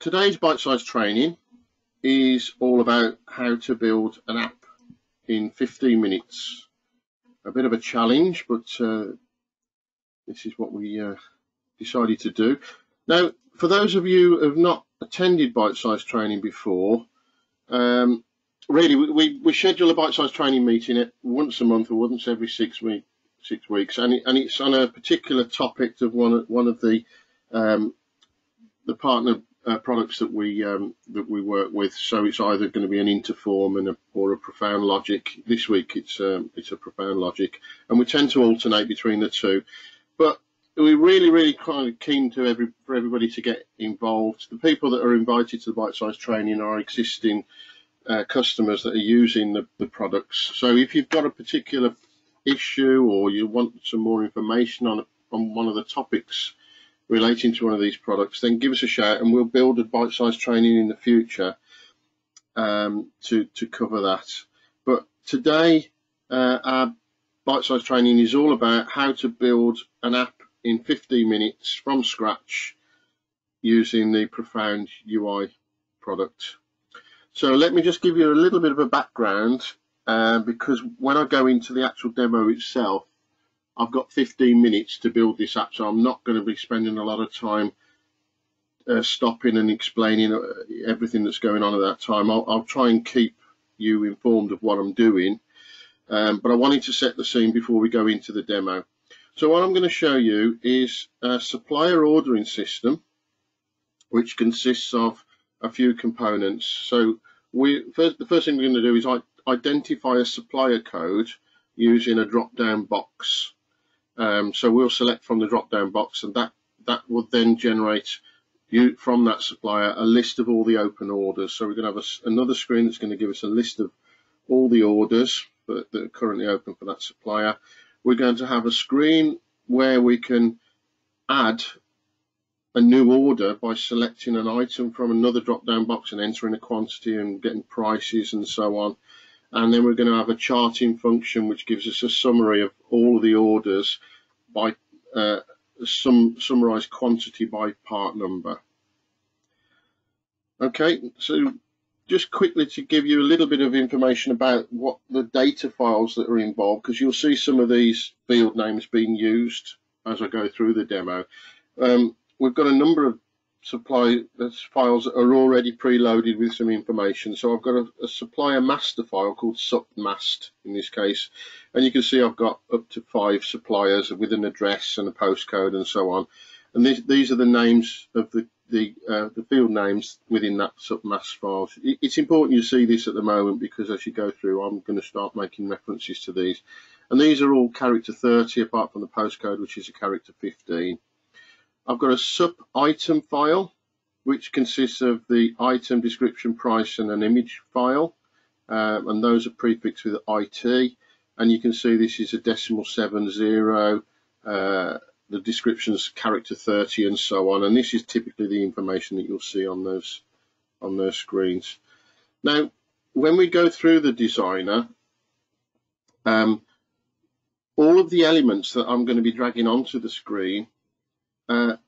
Today's bite-sized training is all about how to build an app in 15 minutes. A bit of a challenge, but this is what we decided to do. Now, for those of you who have not attended bite-sized training before, really we schedule a bite-sized training meeting once a month or once every six weeks, and it's on a particular topic of one of the partner products that we work with. So it's either going to be an Interform or a Profound Logic. This week it's a Profound Logic, and we tend to alternate between the two. But we're really kind of keen to for everybody to get involved. The people that are invited to the bite-sized training are existing customers that are using the products. So if you've got a particular issue or you want some more information on one of the topics relating to one of these products, then give us a shout and we'll build a bite-sized training in the future to cover that. But today our bite-sized training is all about how to build an app in 15 minutes from scratch using the Profound UI product. So let me just give you a little bit of a background, because when I go into the actual demo itself, I've got 15 minutes to build this app, so I'm not going to be spending a lot of time stopping and explaining everything that's going on at that time. I'll try and keep you informed of what I'm doing, but I wanted to set the scene before we go into the demo. So what I'm going to show you is a supplier ordering system, which consists of a few components. So the first thing we're going to do is identify a supplier code using a drop-down box. So we'll select from the drop-down box, and that will then generate you from that supplier a list of all the open orders. So we're going to have another screen that's going to give us a list of all the orders that are currently open for that supplier. We're going to have a screen where we can add a new order by selecting an item from another drop-down box and entering a quantity and getting prices and so on. And then we're going to have a charting function which gives us a summary of all of the orders by some summarized quantity by part number. Okay, so just quickly to give you a little bit of information about what the data files that are involved, because you'll see some of these field names being used as I go through the demo. We've got a number of supply files that are already preloaded with some information. So I've got a supplier master file called SUPMAST in this case, and you can see I've got up to 5 suppliers with an address and a postcode and so on. And these are the names of the field names within that SUPMAST file. It's important you see this at the moment, because as you go through, I'm going to start making references to these. And these are all character 30 apart from the postcode, which is a character 15. I've got a sub-item file, which consists of the item, description, price, and an image file. And those are prefixed with IT. And you can see this is a decimal 70, the description's character 30, and so on. And this is typically the information that you'll see on those screens. Now, when we go through the designer, all of the elements that I'm going to be dragging onto the screen are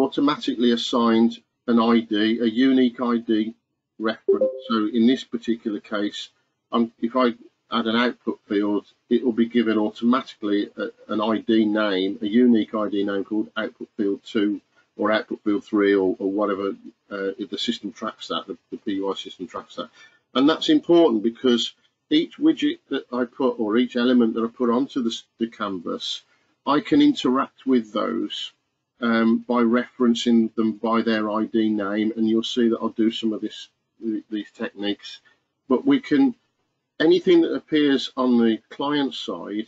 automatically assigned an ID, a unique ID reference. So in this particular case, if I add an output field, it will be given automatically an ID name, a unique ID name called output field 2 or output field 3 or whatever, if the system tracks that, the PUI system tracks that. And that's important because each widget that I put or each element that I put onto the canvas, I can interact with those by referencing them by their ID name, and you'll see that I'll do some of these techniques. But anything that appears on the client side,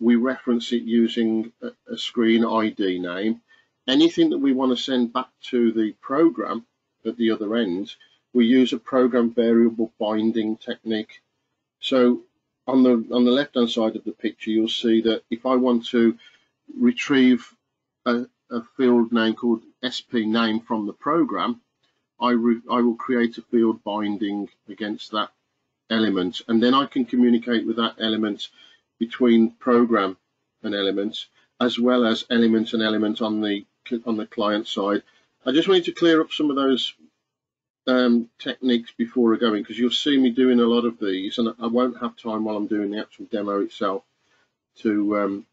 we reference it using a screen ID name. Anything that we want to send back to the program at the other end, we use a program variable binding technique. So on the left-hand side of the picture, you'll see that if I want to retrieve a field name called SP name from the program, I will create a field binding against that element, and then I can communicate with that element between program and element, as well as element and element on the client side, I just wanted to clear up some of those techniques before I go in, because you'll see me doing a lot of these, and I won't have time while I'm doing the actual demo itself to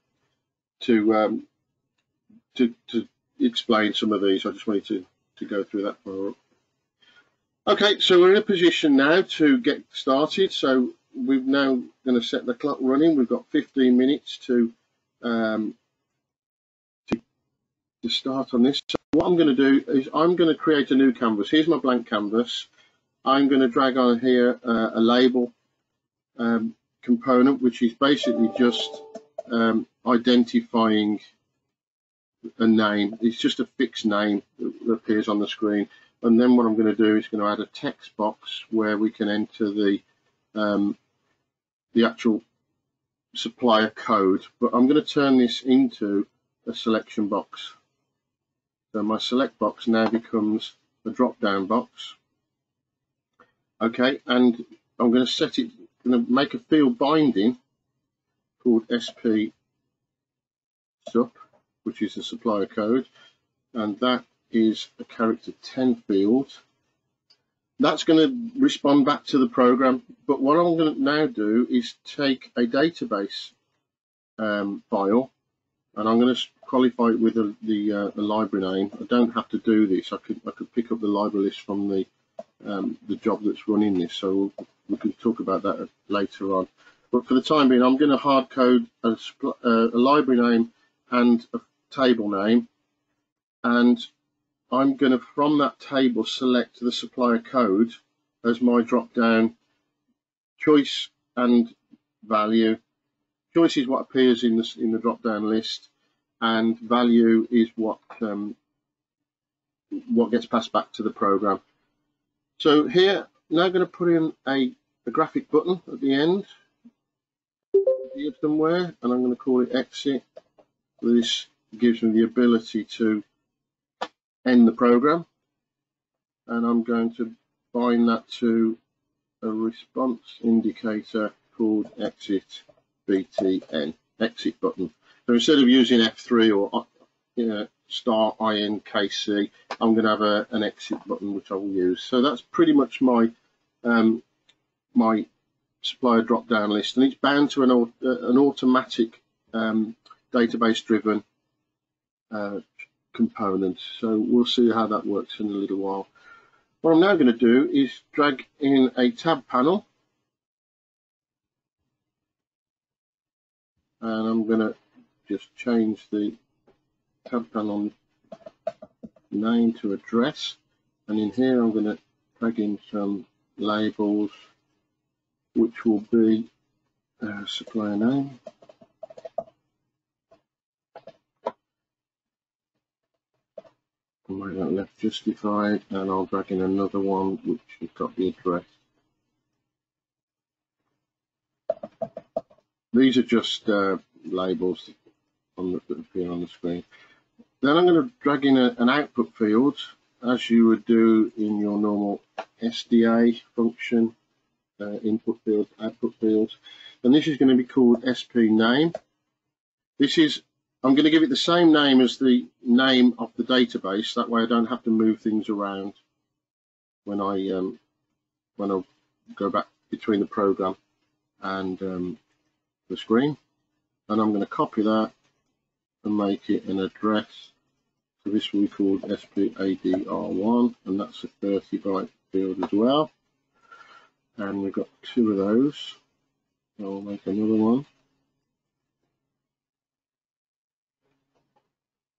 explain some of these. I just wanted to go through that for. Okay, so we're in a position now to get started. So we're now going to set the clock running. We've got 15 minutes to start on this. So what I'm going to do is I'm going to create a new canvas. Here's my blank canvas. I'm going to drag on here a label component, which is basically just identifying a name. It's just a fixed name that appears on the screen. And then what I'm going to do is going to add a text box where we can enter the actual supplier code. But I'm going to turn this into a selection box. So my select box now becomes a drop-down box. Okay, and I'm going to set it, going to make a field binding called SP SUP, which is the supplier code, and that is a character 10 field. That's going to respond back to the program. But what I'm going to now do is take a database file, and I'm going to qualify it with the library name. I don't have to do this. I could pick up the library list from the job that's running this. So we can talk about that later on. But for the time being, I'm going to hard code a library name and a table name, and I'm going to, from that table, select the supplier code as my drop-down choice and value. Choice is what appears in the drop-down list, and value is what gets passed back to the program. So here, now I'm going to put in a graphic button at the end here somewhere, and I'm going to call it exit. This gives me the ability to end the program, and I'm going to bind that to a response indicator called exit btn, exit button. So instead of using F3 or star inkc, I'm going to have an exit button which I will use. So that's pretty much my my supplier drop down list, and it's bound to an automatic database driven component. So we'll see how that works in a little while. What I'm now going to do is drag in a tab panel, and I'm going to just change the tab panel name to address, and in here I'm going to drag in some labels which will be supplier name, make that left justified, and I'll drag in another one which has got the address. These are just labels that appear on the screen. Then I'm going to drag in an output field, as you would do in your normal SDA function, input field, output field, and this is going to be called SP name. This is, I'm going to give it the same name as the name of the database. That way I don't have to move things around when I go back between the program and the screen. And I'm going to copy that and make it an address. So this will be called SPADR1, and that's a 30 byte field as well. And we've got two of those. So I'll make another one.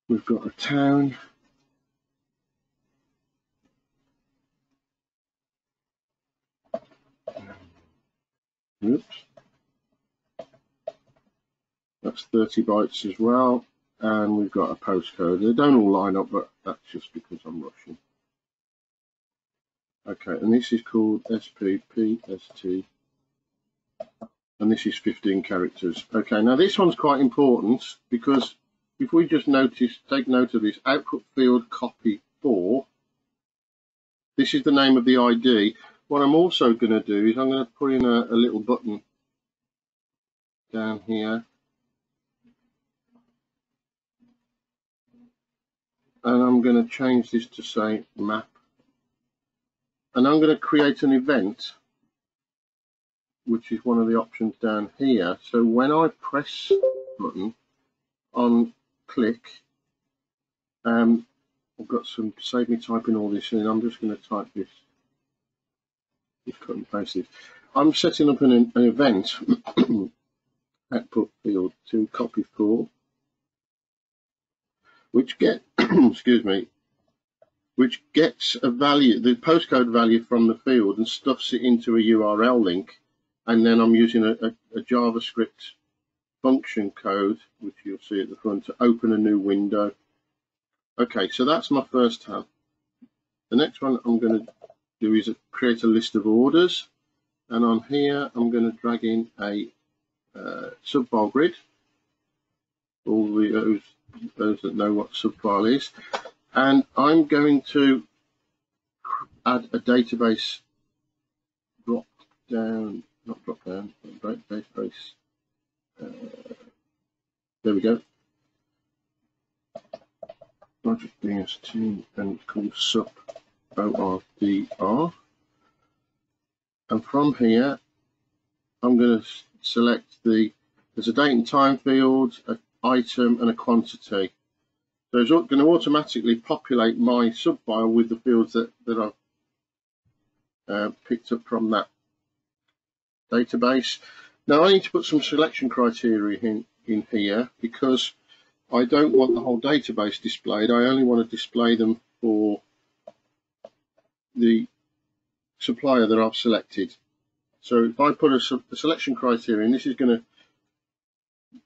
We've got a town, oops, that's 30 bytes as well, and we've got a postcode. They don't all line up, but that's just because I'm rushing. Okay, and this is called SPPST, and this is 15 characters. Okay, now this one's quite important, because if we just notice, take note of this output field copy 4, this is the name of the ID. What I'm also going to do is I'm going to put in a little button down here and I'm going to change this to say map, and I'm going to create an event, which is one of the options down here. So when I press the button on click, I've got some, save me typing all this in, I'm just going to type this, just cut and paste this. I'm setting up an event, output field to copy for, which get excuse me, which gets a value, the postcode value from the field, and stuffs it into a URL link, and then I'm using a JavaScript function code, which you'll see at the front, to open a new window. Okay, so that's my first tab. The next one I'm going to do is create a list of orders, and on here I'm going to drag in a sub file grid. All those that know what sub file is. And I'm going to add a database drop down, not drop down, database. There we go. Logic DST and call sup ordr. And from here, I'm going to select the, there's a date and time field, an item, and a quantity. So it's going to automatically populate my subfile with the fields that I've picked up from that database. Now I need to put some selection criteria in here, because I don't want the whole database displayed. I only want to display them for the supplier that I've selected. So if I put a selection criteria in, this is going to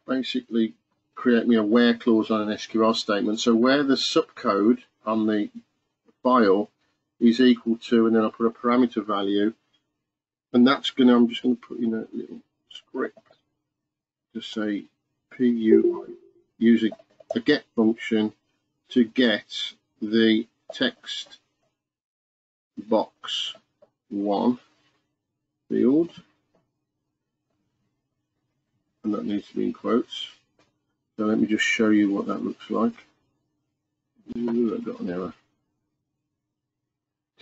basically create me a where clause on an SQL statement. So where the subcode on the file is equal to, and then I'll put a parameter value, and that's going to, I'm just going to put in a little script to say PUI, using a get function to get the text box 1 field, and that needs to be in quotes. So let me just show you what that looks like. Ooh, I've got an error.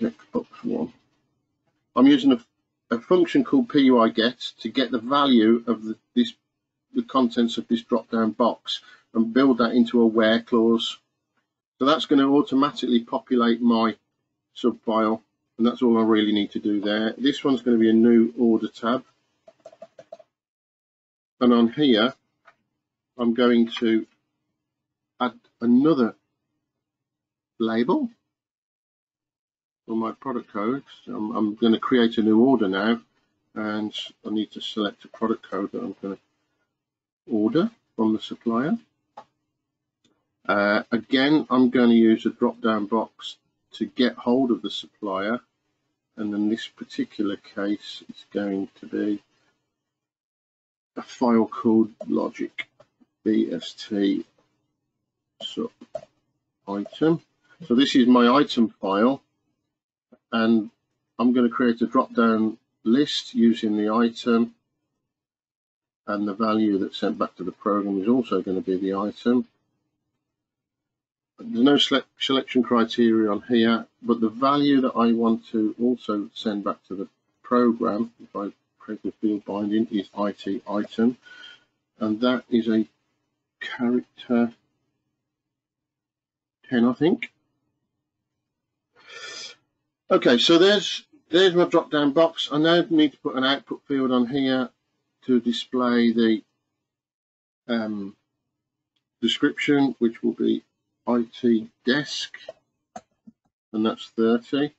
Text box 1. I'm using a function called PUI get to get the value of the contents of this drop down box, and build that into a where clause. So that's going to automatically populate my sub file, and that's all I really need to do there. This one's going to be a new order tab, and on here I'm going to add another label for my product code. I'm going to create a new order now, and I need to select a product code that I'm going to order from the supplier. Again, I'm going to use a drop down box to get hold of the supplier, and in this particular case it's going to be a file called logic BST sub item. So this is my item file, and I'm going to create a drop down list using the item, and the value that's sent back to the program is also going to be the item. There's no selection criteria on here, but the value that I want to also send back to the program, if I create the field binding, is IT item, and that is a character 10, I think. Okay, so there's my drop down box. I now need to put an output field on here to display the description, which will be IT desk, and that's 30.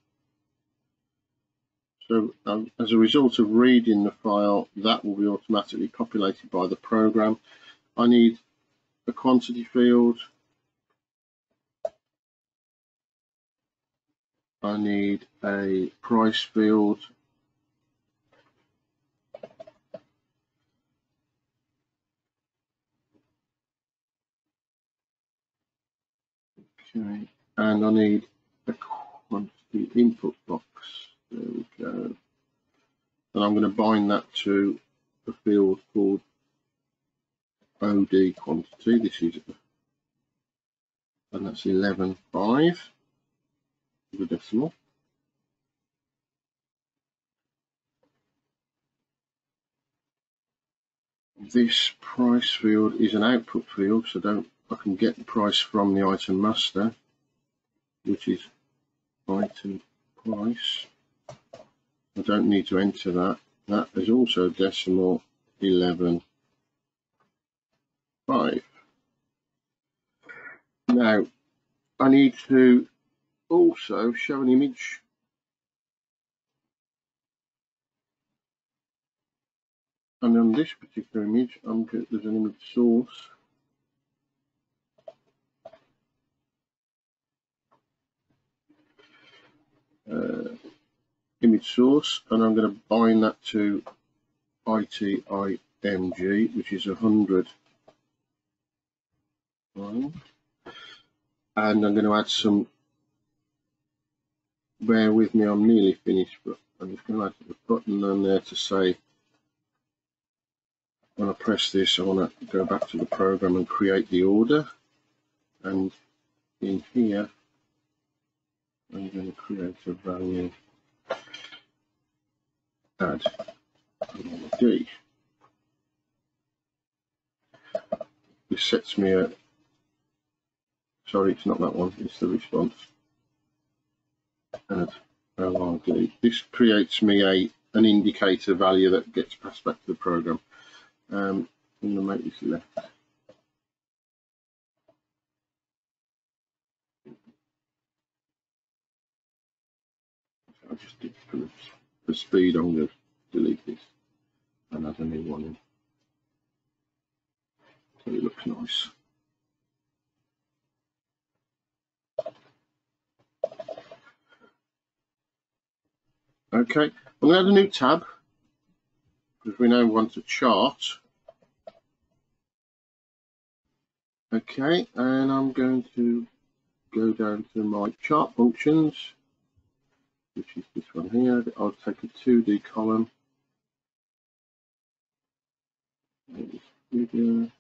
So as a result of reading the file, that will be automatically populated by the program. I need a quantity field, I need a price field, and I need a quantity input box. There we go. And I'm going to bind that to a field called OD quantity. This is and that's 11.5 with a decimal. This price field is an output field, so I can get the price from the item master, which is item price. I don't need to enter that. That is also decimal 11.5. Now, I need to also show an image. And on this particular image, there's an image source. Image source, and I'm going to bind that to ITIMG, which is 100. And I'm going to add some, bear with me, I'm nearly finished, but I'm just going to add a button on there to say, when I press this, I want to go back to the program and create the order. And in here, I'm going to create a value, add D. This sets me a, sorry, it's not that one, it's the response. Add LRD. This creates me an indicator value that gets passed back to the program. I'm going to make this left. I just did for speed, I'm going to delete this and add a new one in. So it looks nice. Okay, I'm going to add a new tab, because we now want a chart. Okay, and I'm going to go down to my chart functions, which is this one here. I'll take a 2D column. And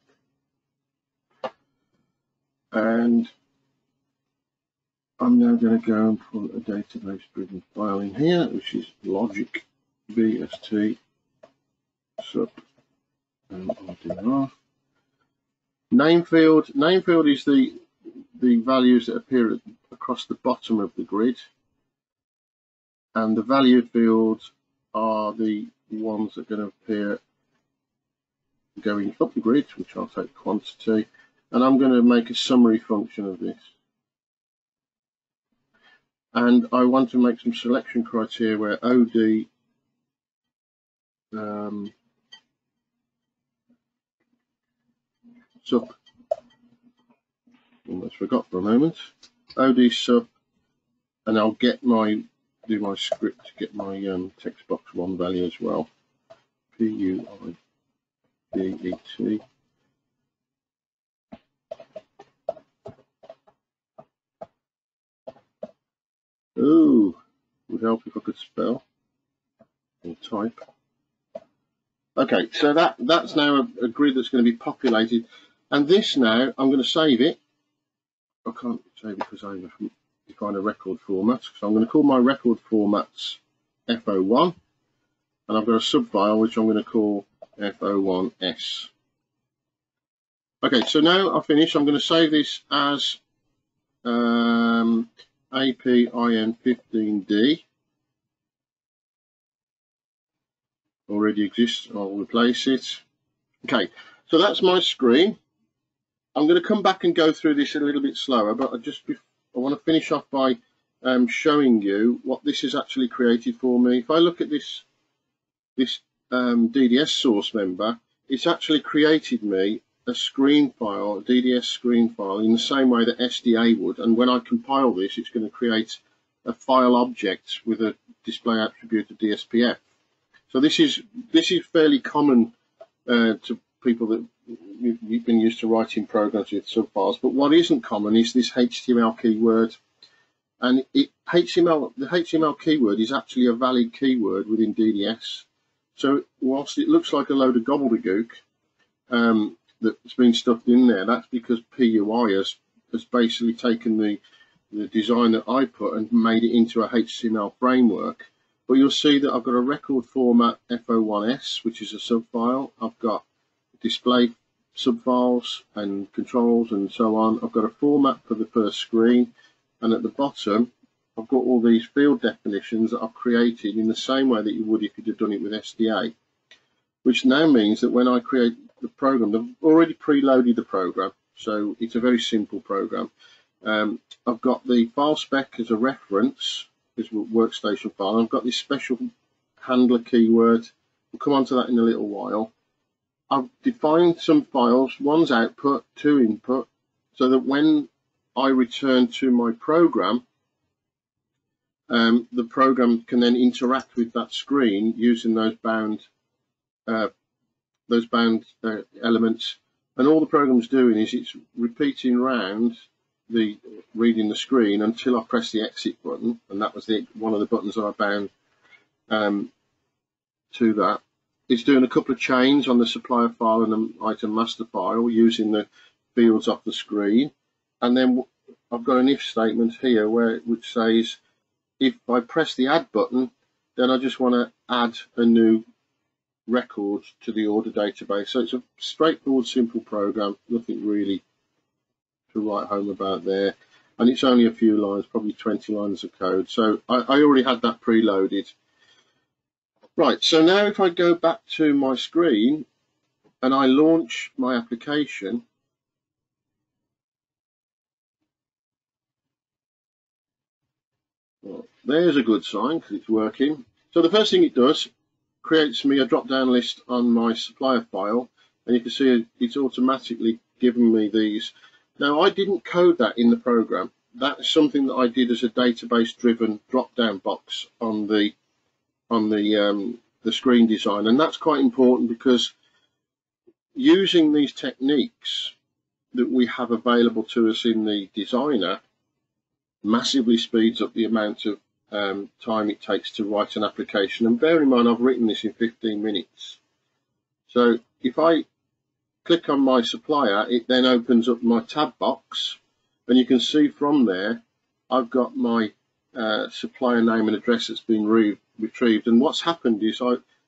I'm now going to go and put a database driven file in here, which is logic BST. Sup MRDR. Name field is the values that appear across the bottom of the grid, and the value fields are the ones that are going to appear going up the grid, which I'll take quantity, and I'm going to make a summary function of this. And I want to make some selection criteria where OD sub, almost forgot for a moment, OD sub, and I'll get my script, get my text box 1 value as well. PUI DET. Ooh, would help if I could spell or type. Okay, so that's now a grid that's going to be populated. And this now, I'm going to save it. I can't save it because I haven't defined a record format. So I'm going to call my record formats F01. And I've got a subfile, which I'm going to call F01S. Okay, so now I've finished. I'm going to save this as APIN15D. Already exists. I'll replace it. Okay, so that's my screen. I'm going to come back and go through this a little bit slower, but I want to finish off by showing you what this has actually created for me. If I look at this DDS source member, it's actually created me a screen file, a DDS screen file, in the same way that SDA would. And when I compile this, it's going to create a file object with a display attribute of DSPF. So this is fairly common to people that you've been used to writing programs with subfiles. But what isn't common is this HTML keyword, and the HTML keyword is actually a valid keyword within DDS. So whilst it looks like a load of gobbledygook that's been stuffed in there, that's because PUI has has basically taken the design that I put and made it into a HTML framework. But you'll see that I've got a record format FO1S, which is a subfile. I've got display subfiles and controls and so on. I've got a format for the first screen, and at the bottom I've got all these field definitions that I've created in the same way that you would if you'd have done it with SDA, which now means that when I create the program, they've already preloaded the program, so it's a very simple program. I've got the file spec as a reference, this workstation file. I've got this special handler keyword. We'll come on to that in a little while. I've defined some files, one's output, two input, so that when I return to my program, the program can then interact with that screen using those bound elements. And all the program's doing is it's repeating round the reading the screen until I press the exit button, and that was one of the buttons that I bound to that. It's doing a couple of chains on the supplier file and an item master file using the fields off the screen. And then I've got an if statement here which says, if I press the add button, then I just want to add a new record to the order database. So it's a straightforward, simple program, nothing really to write home about there. And it's only a few lines, probably 20 lines of code. So I already had that preloaded. Right, so now if I go back to my screen and I launch my application, well, there's a good sign because it's working. So the first thing it does, creates me a drop-down list on my supplier file, and you can see it's automatically given me these. Now, I didn't code that in the program. That's something that I did as a database-driven drop-down box on the screen design, and that's quite important because using these techniques that we have available to us in the designer massively speeds up the amount of time it takes to write an application. And bear in mind, I've written this in 15 minutes. So if I click on my supplier, it then opens up my tab box, and you can see from there I've got my supplier name and address that's been retrieved. And what's happened is,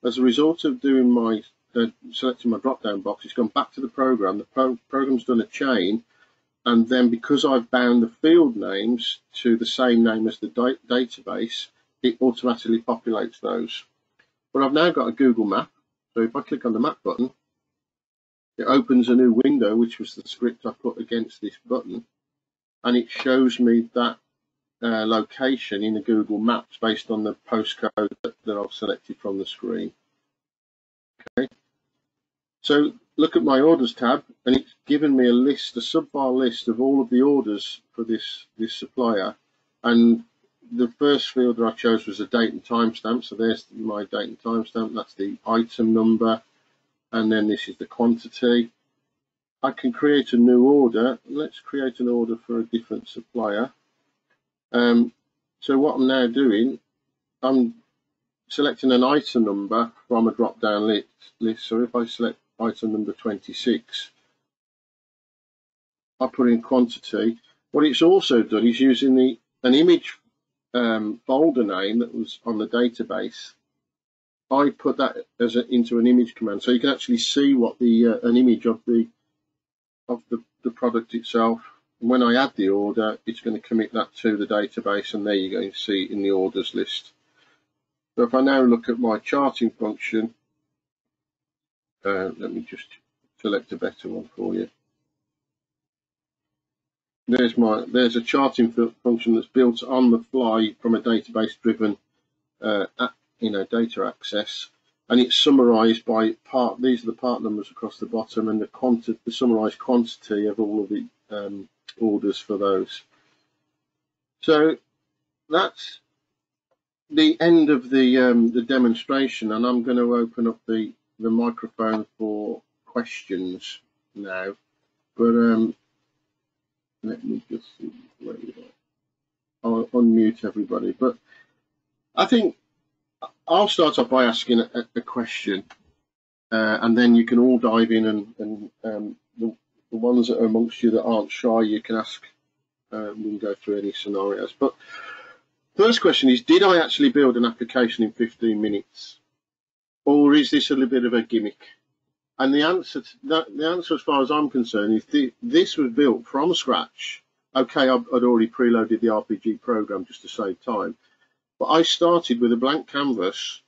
as a result of doing my selecting my drop down box, it's gone back to the program. The program's done a chain, and then because I've bound the field names to the same name as the database, it automatically populates those. But I've now got a Google map, so if I click on the map button, it opens a new window, which was the script I put against this button, and it shows me that location in the Google Maps based on the postcode that I've selected from the screen. Okay, so look at my orders tab, and it's given me a list, a subfile list of all of the orders for this supplier. And the first field that I chose was a date and timestamp. So there's my date and timestamp. That's the item number, and then this is the quantity. I can create a new order. Let's create an order for a different supplier. So what I'm now doing, I'm selecting an item number from a drop-down list. So if I select item number 26, I put in quantity. What it's also done is using an image folder name that was on the database. I put that as into an image command, so you can actually see what an image of the product itself. When I add the order, it's going to commit that to the database, and there you go, you see in the orders list. So if I now look at my charting function, let me just select a better one for you. There's a charting function that's built on the fly from a database-driven data access, and it's summarised by part. These are the part numbers across the bottom, and the summarised quantity of all of the orders for those. So that's the end of the demonstration, and I'm going to open up the microphone for questions now. But let me just see where you are. I'll unmute everybody. But I think I'll start off by asking a question, and then you can all dive in and the ones that are amongst you that aren't shy, you can ask. We can go through any scenarios. But first question is, did I actually build an application in 15 minutes? Or is this a little bit of a gimmick? And the answer to that, the answer as far as I'm concerned, is this was built from scratch. Okay, I'd already preloaded the RPG program just to save time. But I started with a blank canvas.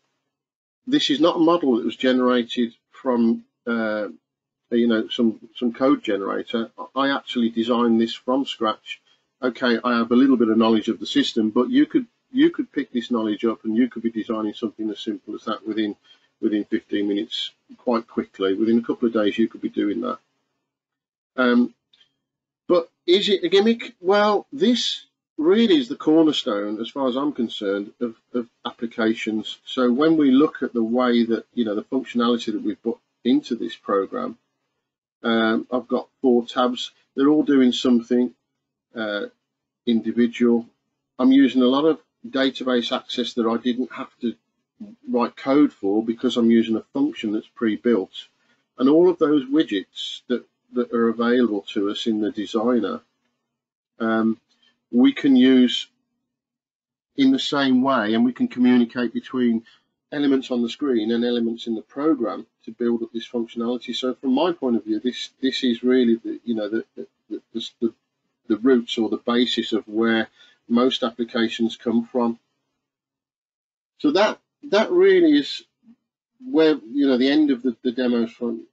This is not a model that was generated from some code generator. I actually designed this from scratch. Okay, I have a little bit of knowledge of the system, but you could pick this knowledge up and you could be designing something as simple as that within 15 minutes quite quickly. Within a couple of days you could be doing that. But is it a gimmick? Well, this really is the cornerstone, as far as I'm concerned, of applications. So when we look at the way that, the functionality that we've put into this program, I've got 4 tabs. They're all doing something individual. I'm using a lot of database access that I didn't have to write code for, because I'm using a function that's pre-built. And all of those widgets that are available to us in the designer, we can use in the same way, and we can communicate between elements on the screen and elements in the program to build up this functionality. So from my point of view, this is really the roots or the basis of where most applications come from. So that really is where the end of the demos from